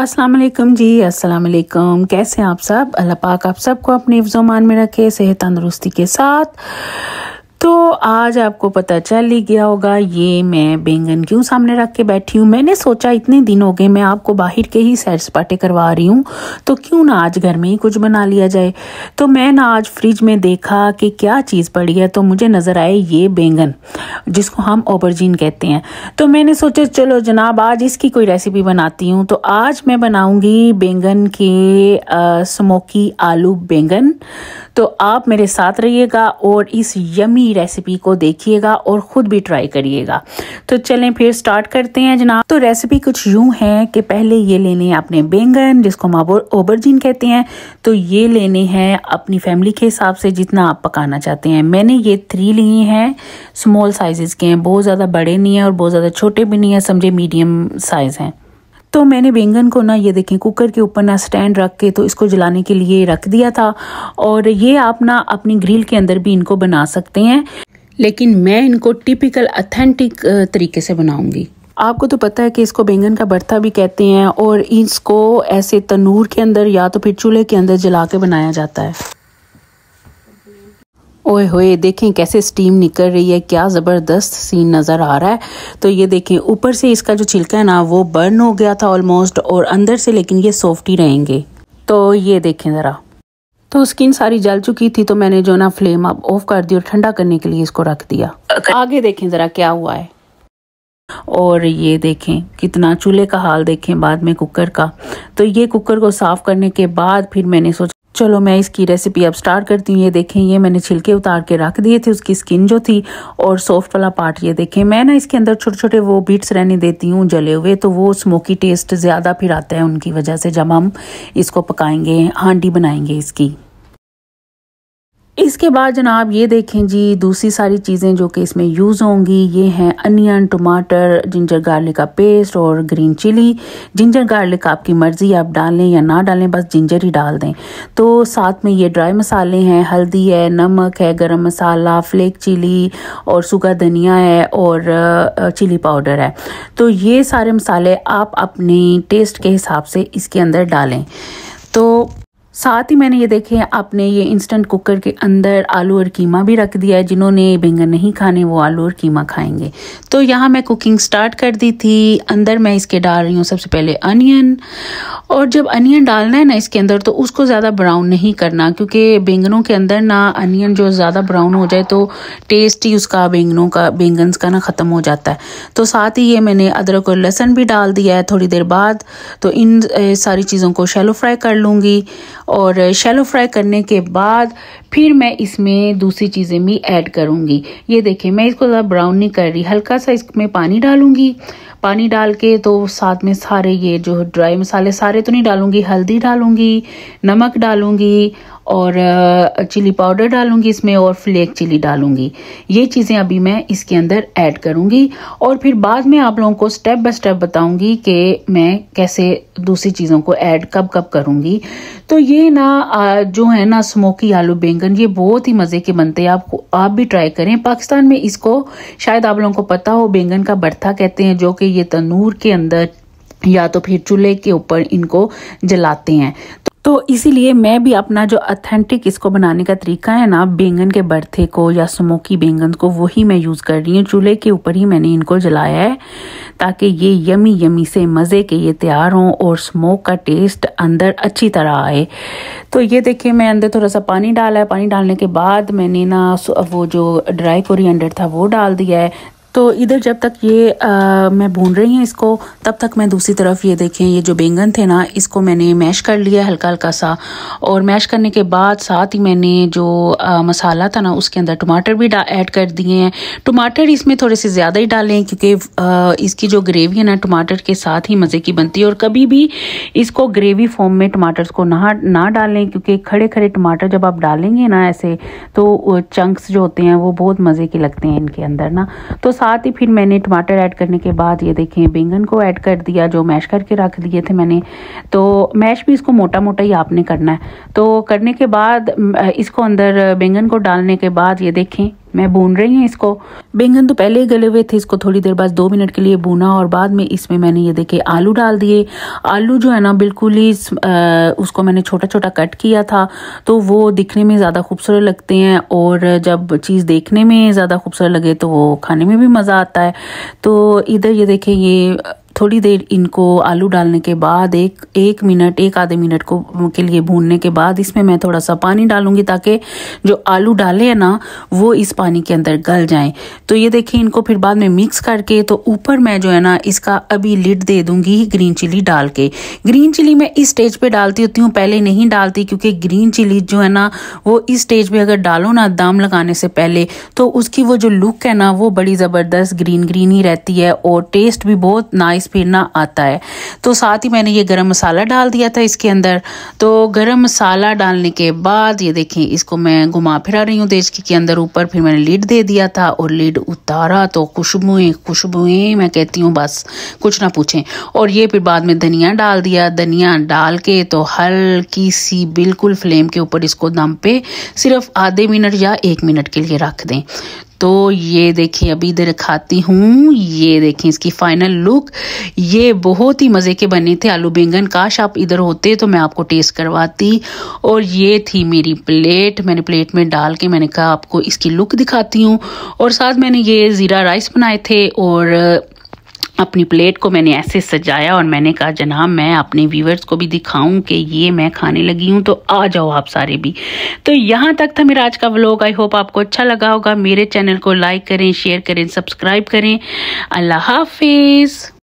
अस्सलामुअलैकुम जी, अस्सलामुअलैकुम। कैसे हैं आप सब? अल्लाह पाक आप सबको अपने हिफ्ज़-ओ-मान में रखे, सेहत तंदुरुस्ती के साथ। तो आज आपको पता चल ही गया होगा ये मैं बैंगन क्यों सामने रख के बैठी हूँ। मैंने सोचा इतने दिन हो गए मैं आपको बाहर के ही सैर सपाटे करवा रही हूँ, तो क्यों ना आज घर में ही कुछ बना लिया जाए। तो मैं ना आज फ्रिज में देखा कि क्या चीज़ पड़ी है, तो मुझे नज़र आए ये बैंगन जिसको हम ऑबरजीन कहते हैं। तो मैंने सोचा चलो जनाब आज इसकी कोई रेसिपी बनाती हूँ। तो आज मैं बनाऊँगी बैंगन के स्मोकी आलू बैंगन। तो आप मेरे साथ रहिएगा और इस यमी रेसिपी को देखिएगा और खुद भी ट्राई करिएगा। तो चलें फिर स्टार्ट करते हैं जनाब। तो रेसिपी कुछ यूं है कि पहले ये लेने हैं अपने बैंगन जिसको हम ऑबरजीन कहते हैं। तो ये लेने हैं अपनी फैमिली के हिसाब से जितना आप पकाना चाहते हैं। मैंने ये 3 लिए हैं, स्मॉल साइजेस के हैं, बहुत ज़्यादा बड़े नहीं हैं और बहुत ज़्यादा छोटे भी नहीं हैं, समझे मीडियम साइज़ हैं। तो मैंने बैंगन को ना ये देखें कुकर के ऊपर ना स्टैंड रख के तो इसको जलाने के लिए रख दिया था। और ये आप ना अपनी ग्रिल के अंदर भी इनको बना सकते हैं, लेकिन मैं इनको टिपिकल ऑथेंटिक तरीके से बनाऊंगी। आपको तो पता है कि इसको बैंगन का भरता भी कहते हैं और इसको ऐसे तंदूर के अंदर या तो फिर चूल्हे के अंदर जला के बनाया जाता है। ओए होए देखें कैसे स्टीम निकल रही है, क्या ज़बरदस्त सीन नज़र आ रहा है। तो ये देखें ऊपर से इसका जो छिलका है ना वो बर्न हो गया था ऑलमोस्ट, और अंदर से लेकिन ये सॉफ्ट ही रहेंगे। तो ये देखें ज़रा, तो स्किन सारी जल चुकी थी, तो मैंने जो ना फ्लेम अब ऑफ कर दी और ठंडा करने के लिए इसको रख दिया। आगे देखें ज़रा क्या हुआ है। और ये देखें कितना चूल्हे का हाल देखें, बाद में कुकर का। तो ये कुकर को साफ़ करने के बाद फिर मैंने सोचा चलो मैं इसकी रेसिपी अब स्टार्ट करती हूँ। ये देखें ये मैंने छिलके उतार के रख दिए थे, उसकी स्किन जो थी और सॉफ्ट वाला पार्ट। ये देखें मैं ना इसके अंदर छोटे छोटे वो बीट्स रहने देती हूँ जले हुए, तो वो स्मोकी टेस्ट ज़्यादा फिर आता है उनकी वजह से जब हम इसको पकाएंगे, हांडी बनाएंगे इसकी। इसके बाद जनाब ये देखें जी दूसरी सारी चीज़ें जो कि इसमें यूज़ होंगी, ये हैं अनियन, टमाटर, जिंजर गार्लिक का पेस्ट और ग्रीन चिली। जिंजर गार्लिक आपकी मर्ज़ी, आप डालें या ना डालें, बस जिंजर ही डाल दें। तो साथ में ये ड्राई मसाले हैं, हल्दी है, नमक है, गरम मसाला, फ्लेक चिली और सूखा धनिया है और चिली पाउडर है। तो ये सारे मसाले आप अपने टेस्ट के हिसाब से इसके अंदर डालें। तो साथ ही मैंने ये देखें आपने ये इंस्टेंट कुकर के अंदर आलू और कीमा भी रख दिया है। जिन्होंने बैंगन नहीं खाने वो आलू और कीमा खाएंगे। तो यहाँ मैं कुकिंग स्टार्ट कर दी थी। अंदर मैं इसके डाल रही हूँ सबसे पहले अनियन, और जब अनियन डालना है ना इसके अंदर तो उसको ज़्यादा ब्राउन नहीं करना, क्योंकि बैंगनों के अंदर ना अनियन जो ज़्यादा ब्राउन हो जाए तो टेस्ट ही उसका बैंगन्स का ना ख़त्म हो जाता है। तो साथ ही ये मैंने अदरक और लहसुन भी डाल दिया है थोड़ी देर बाद। तो इन सारी चीज़ों को शैलो फ्राई कर लूँगी, और शैलो फ्राई करने के बाद फिर मैं इसमें दूसरी चीज़ें भी ऐड करूँगी। ये देखें मैं इसको ज़्यादा ब्राउन नहीं कर रही, हल्का सा इसमें पानी डालूँगी। पानी डाल के तो साथ में सारे ये जो ड्राई मसाले सारे तो नहीं डालूँगी, हल्दी डालूँगी, नमक डालूँगी और चिली पाउडर डालूँगी इसमें और फ्लेक चिली डालूँगी। ये चीज़ें अभी मैं इसके अंदर ऐड करूँगी और फिर बाद में आप लोगों को स्टेप बाय स्टेप बताऊँगी कि मैं कैसे दूसरी चीज़ों को ऐड कब कब करूँगी। तो ये ना जो है ना स्मोकी आलू बैंगन ये बहुत ही मज़े के बनते हैं, आप भी ट्राई करें। पाकिस्तान में इसको शायद आप लोगों को पता हो बैंगन का भरता कहते हैं, जो कि ये तंदूर के अंदर या तो फिर चूल्हे के ऊपर इनको जलाते हैं। तो इसीलिए मैं भी अपना जो ऑथेंटिक इसको बनाने का तरीका है ना बैंगन के भरते को या स्मोकी बैंगन को वही मैं यूज़ कर रही हूँ। चूल्हे के ऊपर ही मैंने इनको जलाया है ताकि ये यमी यमी से मज़े के ये तैयार हों और स्मोक का टेस्ट अंदर अच्छी तरह आए। तो ये देखिए मैं अंदर थोड़ा सा पानी डाला है। पानी डालने के बाद मैंने ना वो जो ड्राई कोरिएंडर था वो डाल दिया है। तो इधर जब तक ये मैं भून रही हूँ इसको, तब तक मैं दूसरी तरफ ये देखें ये जो बैंगन थे ना इसको मैंने मैश कर लिया हल्का हल्का सा। और मैश करने के बाद साथ ही मैंने जो मसाला था ना उसके अंदर टमाटर भी ऐड कर दिए हैं। टमाटर इसमें थोड़े से ज़्यादा ही डालें क्योंकि इसकी जो ग्रेवी है ना टमाटर के साथ ही मज़े की बनती है। और कभी भी इसको ग्रेवी फॉर्म में टमाटर्स को ना डालें, क्योंकि खड़े खड़े टमाटर जब आप डालेंगे ना ऐसे तो चंक्स जो होते हैं वो बहुत मज़े के लगते हैं इनके अंदर ना। तो साथ ही फिर मैंने टमाटर ऐड करने के बाद ये देखें बैंगन को ऐड कर दिया जो मैश करके रख दिए थे मैंने। तो मैश भी इसको मोटा मोटा ही आपने करना है। तो करने के बाद इसको अंदर बैंगन को डालने के बाद ये देखें मैं भून रही हूँ इसको। बैंगन तो पहले ही गले हुए थे, इसको थोड़ी देर बाद 2 मिनट के लिए भूना और बाद में इसमें मैंने ये देखे आलू डाल दिए। आलू जो है ना बिल्कुल ही उसको मैंने छोटा छोटा कट किया था, तो वो दिखने में ज़्यादा खूबसूरत लगते हैं और जब चीज़ देखने में ज़्यादा खूबसूरत लगे तो वो खाने में भी मज़ा आता है। तो इधर ये देखें, ये थोड़ी देर इनको आलू डालने के बाद एक आधे मिनट को के लिए भूनने के बाद इसमें मैं थोड़ा सा पानी डालूंगी ताकि जो आलू डाले हैं ना वो इस पानी के अंदर गल जाएं। तो ये देखें इनको फिर बाद में मिक्स करके, तो ऊपर मैं जो है ना इसका अभी लिड दे दूंगी ग्रीन चिली डाल के। ग्रीन चिली मैं इस स्टेज पर डालती होती हूँ, पहले नहीं डालती, क्योंकि ग्रीन चिली जो है ना वो इस स्टेज पर अगर डालो ना दाम लगाने से पहले तो उसकी वो जो लुक है ना वो बड़ी ज़बरदस्त ग्रीन ही रहती है और टेस्ट भी बहुत नाइस फिर ना आता है। तो साथ ही मैंने ये गरम मसाला डाल दिया था इसके अंदर। तो गरम मसाला डालने के बाद ये देखें इसको मैं घुमा फिरा रही हूँ देशकी के अंदर ऊपर, फिर मैंने लिड दे दिया था और लिड उतारा तो खुशबुएं मैं कहती हूँ बस कुछ ना पूछें। और ये फिर बाद में धनिया डाल दिया। धनिया डाल के तो हल्की सी बिल्कुल फ्लेम के ऊपर इसको दम पे सिर्फ आधे मिनट या 1 मिनट के लिए रख दें। तो ये देखिए अभी इधर खाती हूँ, ये देखें इसकी फाइनल लुक। ये बहुत ही मज़े के बने थे आलू बैंगन, काश आप इधर होते तो मैं आपको टेस्ट करवाती। और ये थी मेरी प्लेट, मैंने प्लेट में डाल के मैंने कहा आपको इसकी लुक दिखाती हूँ। और साथ मैंने ये ज़ीरा राइस बनाए थे और अपनी प्लेट को मैंने ऐसे सजाया और मैंने कहा जनाब मैं अपने व्यूवर्स को भी दिखाऊं कि ये मैं खाने लगी हूं, तो आ जाओ आप सारे भी। तो यहाँ तक था मेरा आज का व्लॉग, आई होप आपको अच्छा लगा होगा। मेरे चैनल को लाइक करें, शेयर करें, सब्सक्राइब करें। अल्लाह हाफिज़।